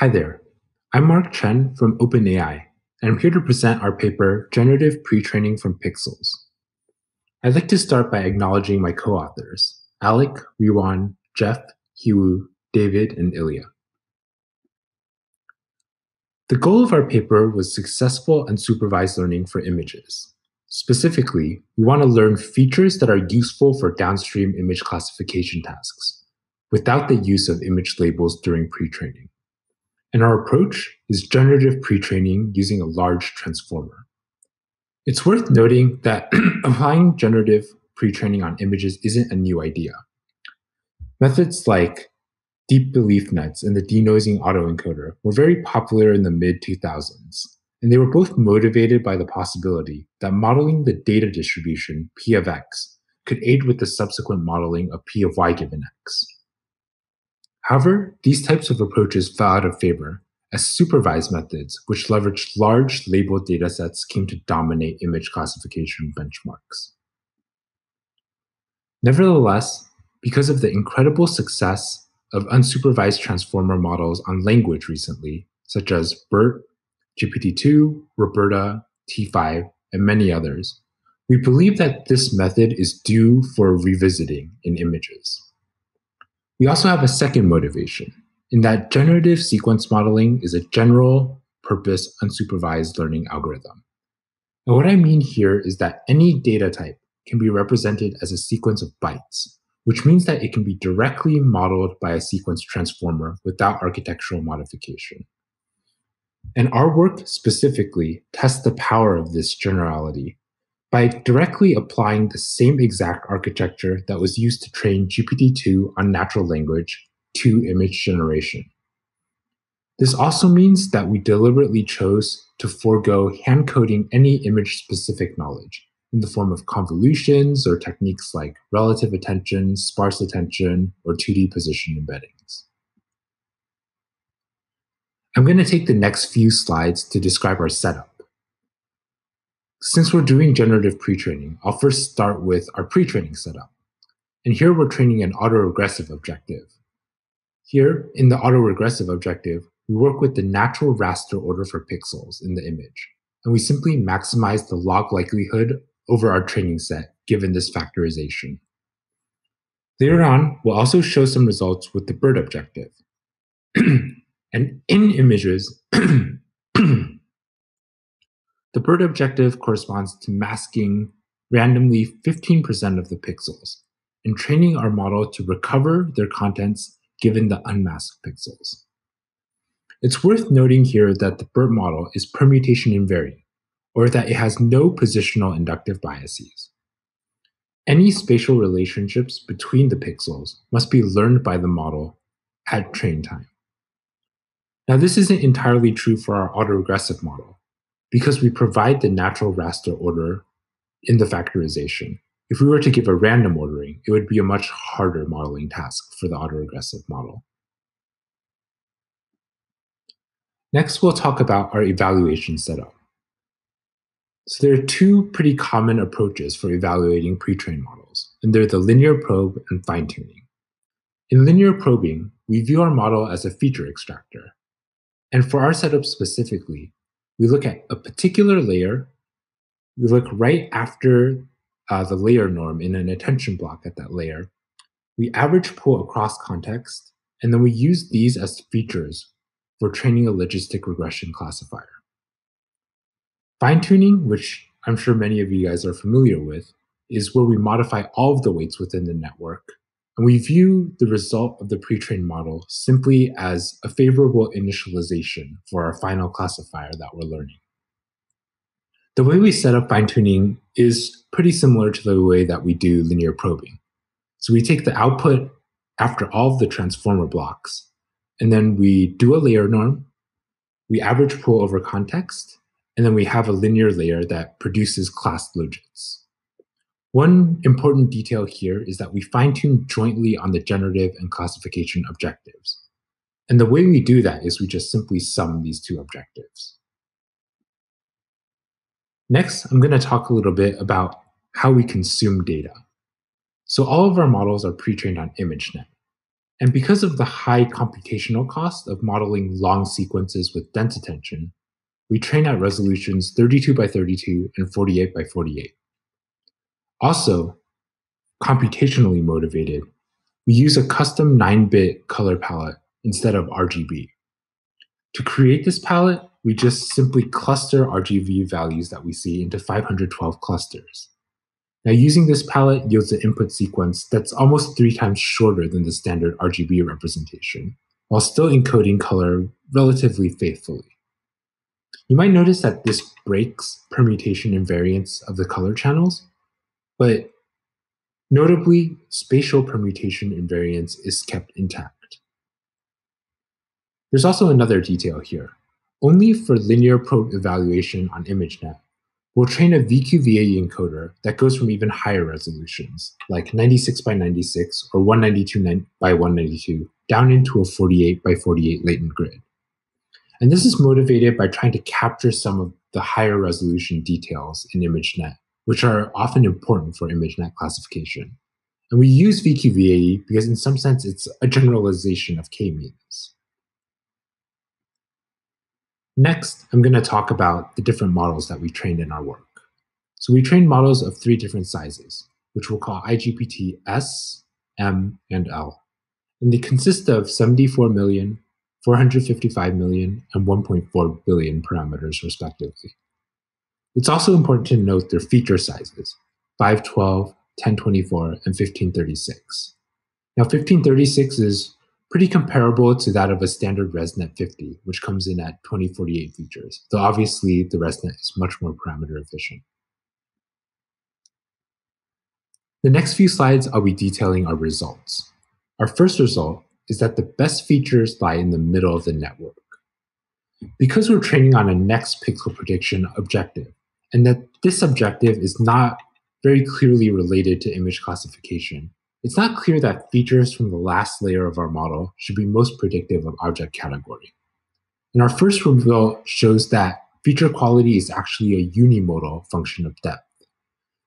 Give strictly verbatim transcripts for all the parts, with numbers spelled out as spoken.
Hi there, I'm Mark Chen from OpenAI, and I'm here to present our paper, Generative Pretraining From Pixels. I'd like to start by acknowledging my co-authors, Alec, Ruan, Jeff, Hewu, David, and Ilya. The goal of our paper was successful and supervised learning for images. Specifically, we want to learn features that are useful for downstream image classification tasks, without the use of image labels during pre-training. And our approach is generative pre-training using a large transformer. It's worth noting that applying generative pre-training on images isn't a new idea. Methods like deep belief nets and the denoising autoencoder were very popular in the mid two thousands, and they were both motivated by the possibility that modeling the data distribution P of X could aid with the subsequent modeling of P of Y given X. However, these types of approaches fell out of favor as supervised methods, which leveraged large labeled datasets, came to dominate image classification benchmarks. Nevertheless, because of the incredible success of unsupervised transformer models on language recently, such as BERT, G P T two, Roberta, T five, and many others, we believe that this method is due for revisiting in images. We also have a second motivation, in that generative sequence modeling is a general purpose unsupervised learning algorithm. And what I mean here is that any data type can be represented as a sequence of bytes, which means that it can be directly modeled by a sequence transformer without architectural modification. And our work specifically tests the power of this generality by directly applying the same exact architecture that was used to train G P T two on natural language to image generation. This also means that we deliberately chose to forego hand-coding any image-specific knowledge in the form of convolutions or techniques like relative attention, sparse attention, or two D position embeddings. I'm going to take the next few slides to describe our setup. Since we're doing generative pre-training, I'll first start with our pre-training setup. And here we're training an autoregressive objective. Here, in the autoregressive objective, we work with the natural raster order for pixels in the image, and we simply maximize the log likelihood over our training set, given this factorization. Later on, we'll also show some results with the BERT objective. And in images, the BERT objective corresponds to masking randomly fifteen percent of the pixels and training our model to recover their contents given the unmasked pixels. It's worth noting here that the BERT model is permutation invariant, or that it has no positional inductive biases. Any spatial relationships between the pixels must be learned by the model at train time. Now, this isn't entirely true for our autoregressive model, because we provide the natural raster order in the factorization. If we were to give a random ordering, it would be a much harder modeling task for the autoregressive model. Next, we'll talk about our evaluation setup. So there are two pretty common approaches for evaluating pre-trained models, and they're the linear probe and fine-tuning. In linear probing, we view our model as a feature extractor. And for our setup specifically, we look at a particular layer, we look right after uh, the layer norm in an attention block at that layer, we average pull across context, and then we use these as features for training a logistic regression classifier. Fine-tuning, which I'm sure many of you guys are familiar with, is where we modify all of the weights within the network, and we view the result of the pre-trained model simply as a favorable initialization for our final classifier that we're learning. The way we set up fine-tuning is pretty similar to the way that we do linear probing. So we take the output after all of the transformer blocks, and then we do a layer norm, we average pull over context, and then we have a linear layer that produces class logits. One important detail here is that we fine-tune jointly on the generative and classification objectives. And the way we do that is we just simply sum these two objectives. Next, I'm going to talk a little bit about how we consume data. So all of our models are pre-trained on ImageNet. And because of the high computational cost of modeling long sequences with dense attention, we train at resolutions thirty-two by thirty-two and forty-eight by forty-eight. Also, computationally motivated, we use a custom nine bit color palette instead of R G B. To create this palette, we just simply cluster R G B values that we see into five hundred twelve clusters. Now, using this palette yields an input sequence that's almost three times shorter than the standard R G B representation, while still encoding color relatively faithfully. You might notice that this breaks permutation invariance of the color channels, but notably, spatial permutation invariance is kept intact. There's also another detail here. Only for linear probe evaluation on ImageNet, we'll train a V Q V A E encoder that goes from even higher resolutions, like ninety-six by ninety-six or one ninety-two by one ninety-two, down into a forty-eight by forty-eight latent grid. And this is motivated by trying to capture some of the higher resolution details in ImageNet, which are often important for ImageNet classification. And we use V Q V A E because in some sense, it's a generalization of K-means. Next, I'm going to talk about the different models that we trained in our work. So we trained models of three different sizes, which we'll call I G P T S, M, and L. And they consist of seventy-four million, four hundred fifty-five million, and one point four billion parameters, respectively. It's also important to note their feature sizes, five twelve, ten twenty-four, and fifteen thirty-six. Now, fifteen thirty-six is pretty comparable to that of a standard ResNet fifty, which comes in at twenty forty-eight features, though obviously the ResNet is much more parameter efficient. The next few slides, I'll be detailing our results. Our first result is that the best features lie in the middle of the network. Because we're training on a next pixel prediction objective, and that this objective is not very clearly related to image classification, it's not clear that features from the last layer of our model should be most predictive of object category. And our first result shows that feature quality is actually a unimodal function of depth.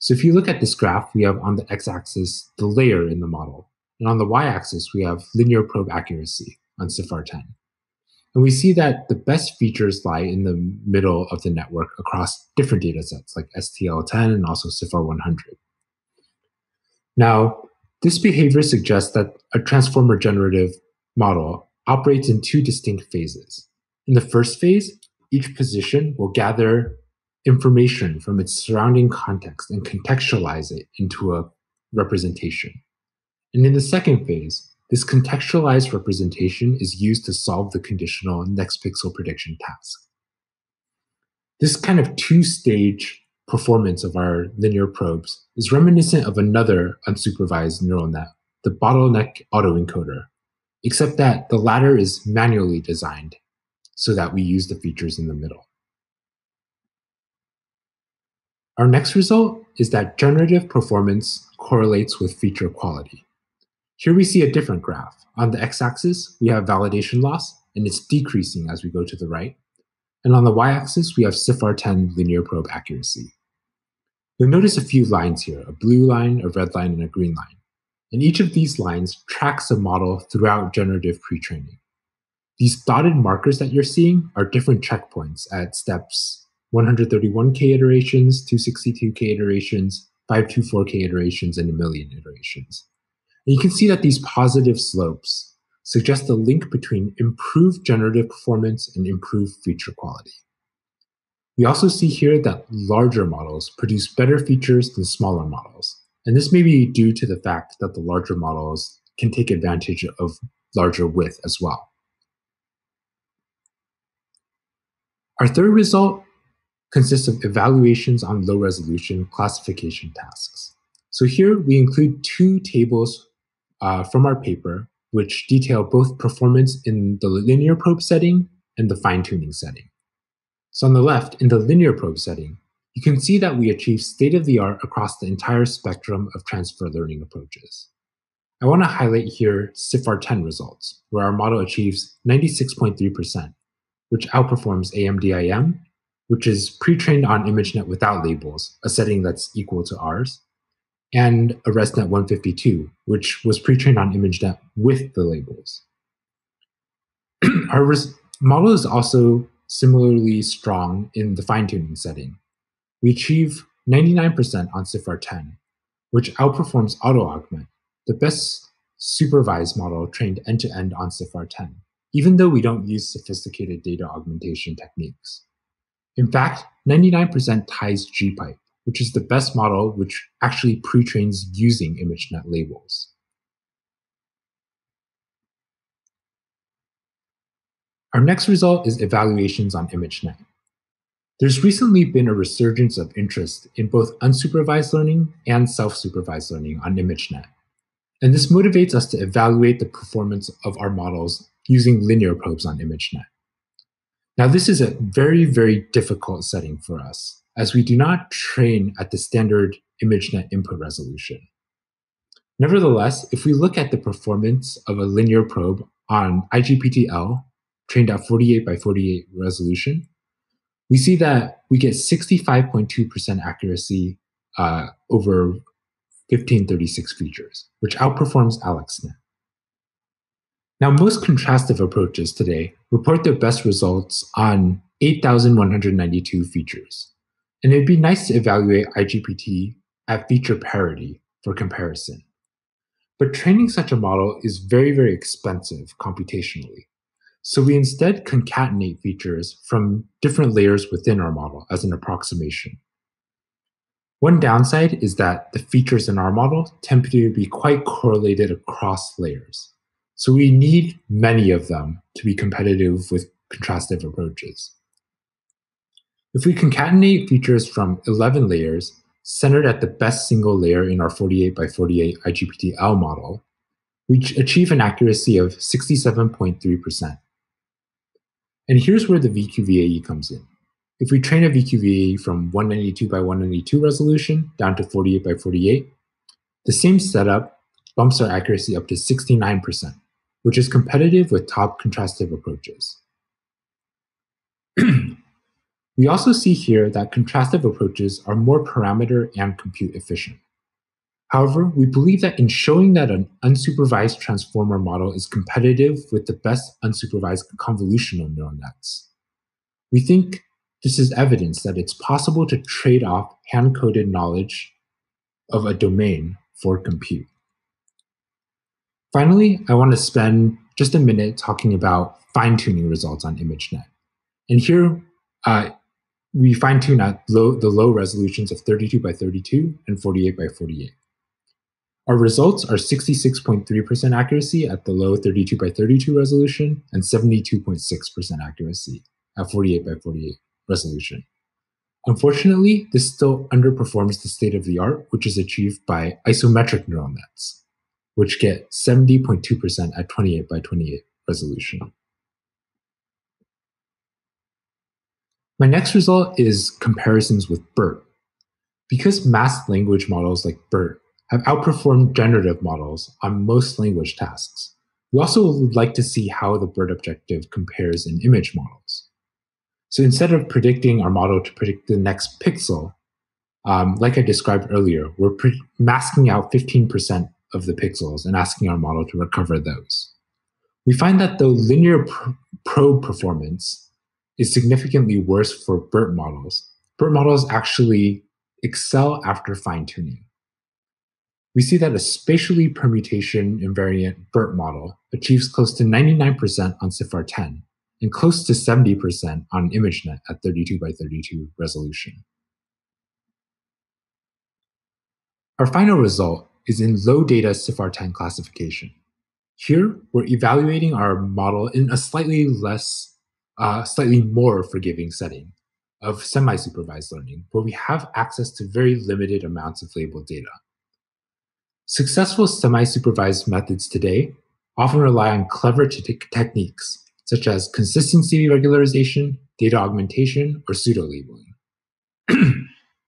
So if you look at this graph, we have on the x-axis the layer in the model, and on the y-axis we have linear probe accuracy on CIFAR ten. And we see that the best features lie in the middle of the network across different datasets like S T L ten and also CIFAR one hundred. Now, this behavior suggests that a transformer generative model operates in two distinct phases. In the first phase, each position will gather information from its surrounding context and contextualize it into a representation. And in the second phase, this contextualized representation is used to solve the conditional next pixel prediction task. This kind of two-stage performance of our linear probes is reminiscent of another unsupervised neural net, the bottleneck autoencoder, except that the latter is manually designed so that we use the features in the middle. Our next result is that generative performance correlates with feature quality. Here we see a different graph. On the x-axis, we have validation loss, and it's decreasing as we go to the right. And on the y-axis, we have CIFAR ten linear probe accuracy. You'll notice a few lines here, a blue line, a red line, and a green line. And each of these lines tracks a model throughout generative pretraining. These dotted markers that you're seeing are different checkpoints at steps one hundred thirty-one K iterations, two hundred sixty-two K iterations, five hundred twenty-four K iterations, and a million iterations. You can see that these positive slopes suggest a link between improved generative performance and improved feature quality. We also see here that larger models produce better features than smaller models. And this may be due to the fact that the larger models can take advantage of larger width as well. Our third result consists of evaluations on low-resolution classification tasks. So here we include two tables uh, from our paper, which detail both performance in the linear probe setting and the fine-tuning setting. So on the left, in the linear probe setting, you can see that we achieve state-of-the-art across the entire spectrum of transfer learning approaches. I want to highlight here CIFAR ten results, where our model achieves ninety-six point three percent, which outperforms A M D I M, which is pre-trained on ImageNet without labels, a setting that's equal to ours, and a ResNet one fifty-two, which was pre-trained on ImageNet with the labels. Our res model is also similarly strong in the fine-tuning setting. We achieve ninety-nine percent on CIFAR ten, which outperforms AutoAugment, the best supervised model trained end-to-end on CIFAR ten, even though we don't use sophisticated data augmentation techniques. In fact, ninety-nine percent ties GPipe, which is the best model which actually pre-trains using ImageNet labels. Our next result is evaluations on ImageNet. There's recently been a resurgence of interest in both unsupervised learning and self-supervised learning on ImageNet. And this motivates us to evaluate the performance of our models using linear probes on ImageNet. Now, this is a very, very difficult setting for us, as we do not train at the standard ImageNet input resolution. Nevertheless, if we look at the performance of a linear probe on I G P T L, trained at forty-eight by forty-eight resolution, we see that we get sixty-five point two percent accuracy uh, over fifteen thirty-six features, which outperforms AlexNet. Now, most contrastive approaches today report their best results on eight thousand one hundred ninety-two features. And it'd be nice to evaluate I G P T at feature parity for comparison. But training such a model is very, very expensive computationally. So we instead concatenate features from different layers within our model as an approximation. One downside is that the features in our model tend to be quite correlated across layers. So we need many of them to be competitive with contrastive approaches. If we concatenate features from eleven layers centered at the best single layer in our forty-eight by forty-eight I G P T L model, we achieve an accuracy of sixty-seven point three percent. And here's where the V Q V A E comes in. If we train a V Q V A E from one ninety-two by one ninety-two resolution down to forty-eight by forty-eight, the same setup bumps our accuracy up to sixty-nine percent, which is competitive with top contrastive approaches. We also see here that contrastive approaches are more parameter and compute efficient. However, we believe that in showing that an unsupervised transformer model is competitive with the best unsupervised convolutional neural nets, we think this is evidence that it's possible to trade off hand-coded knowledge of a domain for compute. Finally, I want to spend just a minute talking about fine-tuning results on ImageNet. And here uh, we fine-tune at low, the low resolutions of thirty-two by thirty-two and forty-eight by forty-eight. Our results are sixty-six point three percent accuracy at the low thirty-two by thirty-two resolution and seventy-two point six percent accuracy at forty-eight by forty-eight resolution. Unfortunately, this still underperforms the state of the art, which is achieved by isometric neural nets, which get seventy point two percent at twenty-eight by twenty-eight resolution. My next result is comparisons with BERT. Because masked language models like BERT have outperformed generative models on most language tasks, we also would like to see how the BERT objective compares in image models. So instead of predicting our model to predict the next pixel, um, like I described earlier, we're masking out fifteen percent of the pixels and asking our model to recover those. We find that the linear pr probe performance is significantly worse for BERT models. BERT models actually excel after fine-tuning. We see that a spatially permutation invariant BERT model achieves close to ninety-nine percent on CIFAR ten, and close to seventy percent on ImageNet at thirty-two by thirty-two resolution. Our final result is in low data CIFAR ten classification. Here, we're evaluating our model in a slightly less, uh, slightly more forgiving setting of semi-supervised learning, where we have access to very limited amounts of labeled data. Successful semi-supervised methods today often rely on clever te techniques such as consistency regularization, data augmentation, or pseudo-labeling.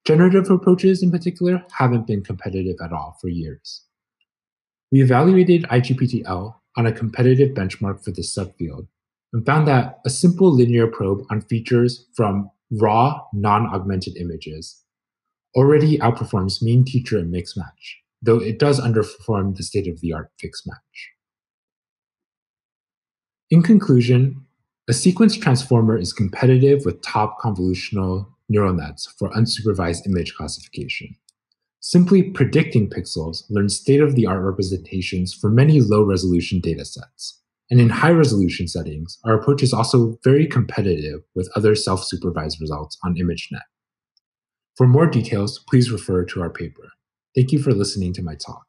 Generative approaches, in particular, haven't been competitive at all for years. We evaluated I G P T L on a competitive benchmark for this subfield and found that a simple linear probe on features from raw, non-augmented images already outperforms mean teacher and mixed match, though it does underperform the state-of-the-art fixed match. In conclusion, a sequence transformer is competitive with top convolutional neural nets for unsupervised image classification. Simply predicting pixels learns state-of-the-art representations for many low-resolution datasets. And in high-resolution settings, our approach is also very competitive with other self-supervised results on ImageNet. For more details, please refer to our paper. Thank you for listening to my talk.